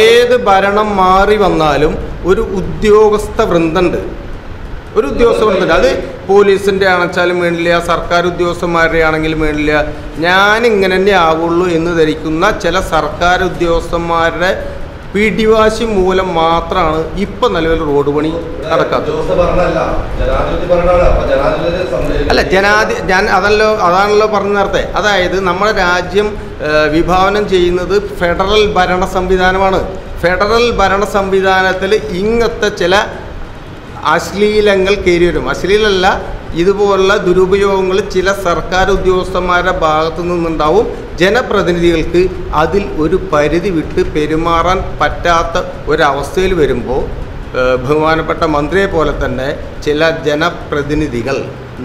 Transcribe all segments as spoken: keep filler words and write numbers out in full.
ഏത് ഭരണം മാറി വന്നാലും ഒരു ഉദ്യോഗസ്ഥ വൃന്ദുണ്ട്, ഒരു ഉദ്യോഗസ്ഥ വൃന്ദുണ്ട്. അത് പോലീസിൻ്റെ ആണെച്ചാലും വേണ്ടില്ല, സർക്കാർ ഉദ്യോഗസ്ഥന്മാരുടെ ആണെങ്കിലും വേണ്ടില്ല, ഞാനിങ്ങനെ തന്നെ ആവുള്ളൂ എന്ന് ധരിക്കുന്ന ചില സർക്കാർ ഉദ്യോഗസ്ഥന്മാരുടെ പിടിവാശി മൂലം മാത്രമാണ് ഇപ്പം നിലവിൽ റോഡ് പണി നടക്കാത്തത്. അല്ല ജനാധി ഞാൻ അതല്ലോ അതാണല്ലോ പറഞ്ഞു നേരത്തെ. അതായത് നമ്മുടെ രാജ്യം വിഭാവനം ചെയ്യുന്നത് ഫെഡറൽ ഭരണ സംവിധാനമാണ്. ഫെഡറൽ ഭരണ സംവിധാനത്തിൽ ഇങ്ങനത്തെ ചില അശ്ലീലങ്ങൾ കയറി വരും. അശ്ലീലല്ല, ഇതുപോലുള്ള ദുരുപയോഗങ്ങൾ ചില സർക്കാർ ഉദ്യോഗസ്ഥന്മാരുടെ ഭാഗത്തു നിന്നുണ്ടാവും. ജനപ്രതിനിധികൾക്ക് അതിൽ ഒരു പരിധി വിട്ട് പെരുമാറാൻ പറ്റാത്ത ഒരവസ്ഥയിൽ വരുമ്പോൾ ബഹുമാനപ്പെട്ട മന്ത്രിയെ പോലെ തന്നെ ചില ജനപ്രതിനിധികൾ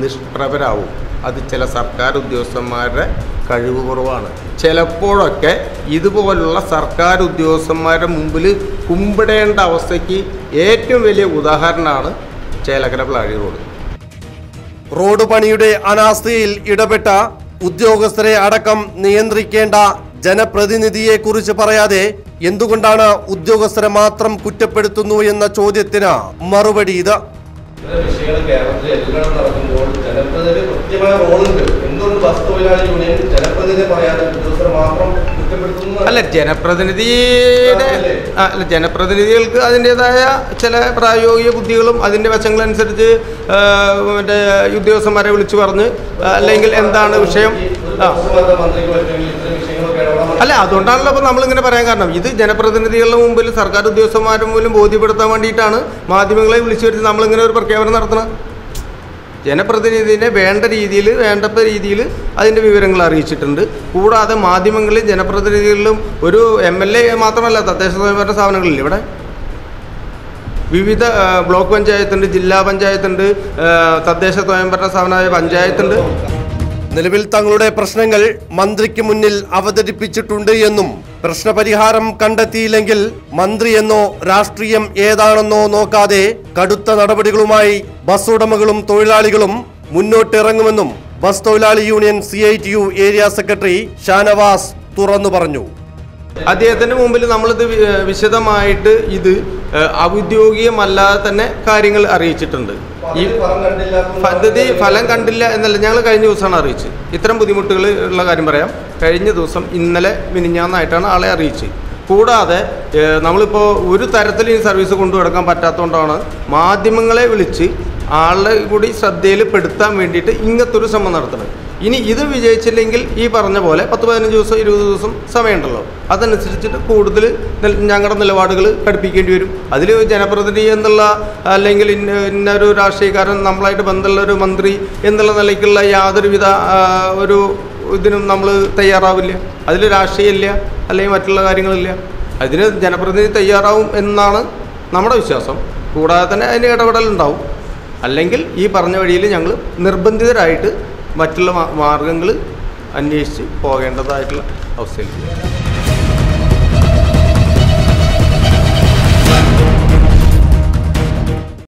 നിഷ്പ്രഭരാകും. അത് ചില സർക്കാർ ഉദ്യോഗസ്ഥന്മാരുടെ കഴിവ് കുറവാണ്. ചിലപ്പോഴൊക്കെ ഇതുപോലുള്ള സർക്കാർ ഉദ്യോഗസ്ഥന്മാരുടെ മുമ്പിൽ കുമ്പിടേണ്ട അവസ്ഥയ്ക്ക് ഏറ്റവും വലിയ ഉദാഹരണമാണ് ചേലക്കര പ്ലാഴി റോഡ്. റോഡ് പണിയുടെ അനാസ്ഥയിൽ ഇടപെട്ട ഉദ്യോഗസ്ഥരെ അടക്കം നിയന്ത്രിക്കേണ്ട ജനപ്രതിനിധിയെക്കുറിച്ച് പറയാതെ എന്തുകൊണ്ടാണ് ഉദ്യോഗസ്ഥരെ മാത്രം കുറ്റപ്പെടുത്തുന്നു എന്ന ചോദ്യത്തിന് മറുപടി ഇത്. അല്ല ജനപ്രതിനിധിയുടെ അല്ല ജനപ്രതിനിധികൾക്ക് അതിൻ്റെതായ ചില പ്രായോഗിക ബുദ്ധികളും അതിൻ്റെ വശങ്ങളനുസരിച്ച് മറ്റേ ഉദ്യോഗസ്ഥന്മാരെ വിളിച്ചു പറഞ്ഞ് അല്ലെങ്കിൽ എന്താണ് വിഷയം, അല്ല അതുകൊണ്ടാണല്ലോ അപ്പോൾ നമ്മളിങ്ങനെ പറയാൻ കാരണം. ഇത് ജനപ്രതിനിധികളുടെ മുമ്പിൽ സർക്കാർ ഉദ്യോഗസ്ഥന്മാരുടെ മുമ്പിലും ബോധ്യപ്പെടുത്താൻ വേണ്ടിയിട്ടാണ് മാധ്യമങ്ങളെ വിളിച്ചു വരുത്തി നമ്മളിങ്ങനെ ഒരു പ്രഖ്യാപനം നടത്തണം. ജനപ്രതിനിധിയെ വേണ്ട രീതിയിൽ വേണ്ടപ്പെട്ട രീതിയിൽ അതിൻ്റെ വിവരങ്ങൾ അറിയിച്ചിട്ടുണ്ട്. കൂടാതെ മാധ്യമങ്ങളിൽ ജനപ്രതിനിധികളിലും ഒരു എം എൽ എ മാത്രമല്ല, തദ്ദേശ സ്വയംഭരണ സ്ഥാപനങ്ങളിൽ ഇവിടെ വിവിധ ബ്ലോക്ക് പഞ്ചായത്തുണ്ട്, ജില്ലാ പഞ്ചായത്തുണ്ട്, തദ്ദേശ സ്വയംഭരണ സ്ഥാപനമായ പഞ്ചായത്തുണ്ട്. നിലവിൽ തങ്ങളുടെ പ്രശ്നങ്ങൾ മന്ത്രിക്ക് മുന്നിൽ അവതരിപ്പിച്ചിട്ടുണ്ട് എന്നും പ്രശ്നപരിഹാരം കണ്ടെത്തിയില്ലെങ്കിൽ മന്ത്രിയെന്നോ രാഷ്ട്രീയം ഏതാണെന്നോ നോക്കാതെ കടുത്ത നടപടികളുമായി ബസ് ഉടമകളും തൊഴിലാളികളും മുന്നോട്ടിറങ്ങുമെന്നും ബസ് തൊഴിലാളി union C I T U area secretary Shanavas തുറന്നു പറഞ്ഞു. അദ്ദേഹത്തിൻ്റെ മുമ്പിൽ നമ്മളിത് വിശദമായിട്ട് ഇത് ഔദ്യോഗികമല്ലാതെ തന്നെ കാര്യങ്ങൾ അറിയിച്ചിട്ടുണ്ട്. ഈ പദ്ധതി ഫലം കണ്ടില്ല എന്നല്ല, ഞങ്ങൾ കഴിഞ്ഞ ദിവസമാണ് അറിയിച്ചത്. ഇത്തരം ബുദ്ധിമുട്ടുകൾ ഉള്ള കാര്യം പറയാം. കഴിഞ്ഞ ദിവസം ഇന്നലെ മിനിഞ്ഞാന്നായിട്ടാണ് ആളെ അറിയിച്ചത്. കൂടാതെ നമ്മളിപ്പോൾ ഒരു തരത്തിൽ ഈ സർവീസ് കൊണ്ടുനടക്കാൻ പറ്റാത്തതുകൊണ്ടാണ് മാധ്യമങ്ങളെ വിളിച്ച് ആളെ കൂടി ശ്രദ്ധയിൽ പെടുത്താൻ വേണ്ടിയിട്ട് ഇങ്ങനത്തൊരു ശ്രമം നടത്തുന്നത്. ഇനി ഇത് വിജയിച്ചില്ലെങ്കിൽ ഈ പറഞ്ഞ പോലെ പത്ത് പതിനഞ്ച് ദിവസം ഇരുപത് ദിവസം സമയമുണ്ടല്ലോ, അതനുസരിച്ചിട്ട് കൂടുതൽ ഞങ്ങളുടെ നിലപാടുകൾ പഠിപ്പിക്കേണ്ടി വരും. അതിൽ ജനപ്രതിനിധി എന്നുള്ള അല്ലെങ്കിൽ ഇന്ന ഇന്നൊരു രാഷ്ട്രീയക്കാരൻ നമ്മളായിട്ട് ബന്ധമുള്ള ഒരു മന്ത്രി എന്നുള്ള നിലയ്ക്കുള്ള യാതൊരുവിധ ഒരു ഇതിനും നമ്മൾ തയ്യാറാവില്ല. അതിൽ രാഷ്ട്രീയമില്ല, അല്ലെങ്കിൽ മറ്റുള്ള കാര്യങ്ങളില്ല. അതിന് ജനപ്രതിനിധി തയ്യാറാവും എന്നാണ് നമ്മുടെ വിശ്വാസം. കൂടാതെ തന്നെ അതിന് ഇടപെടലുണ്ടാവും. അല്ലെങ്കിൽ ഈ പറഞ്ഞ വഴിയിൽ ഞങ്ങൾ നിർബന്ധിതരായിട്ട് മറ്റുള്ള മാർഗങ്ങൾ അന്വേഷിച്ച് പോകേണ്ടതായിട്ടുള്ള അവസ്ഥയിലേക്ക്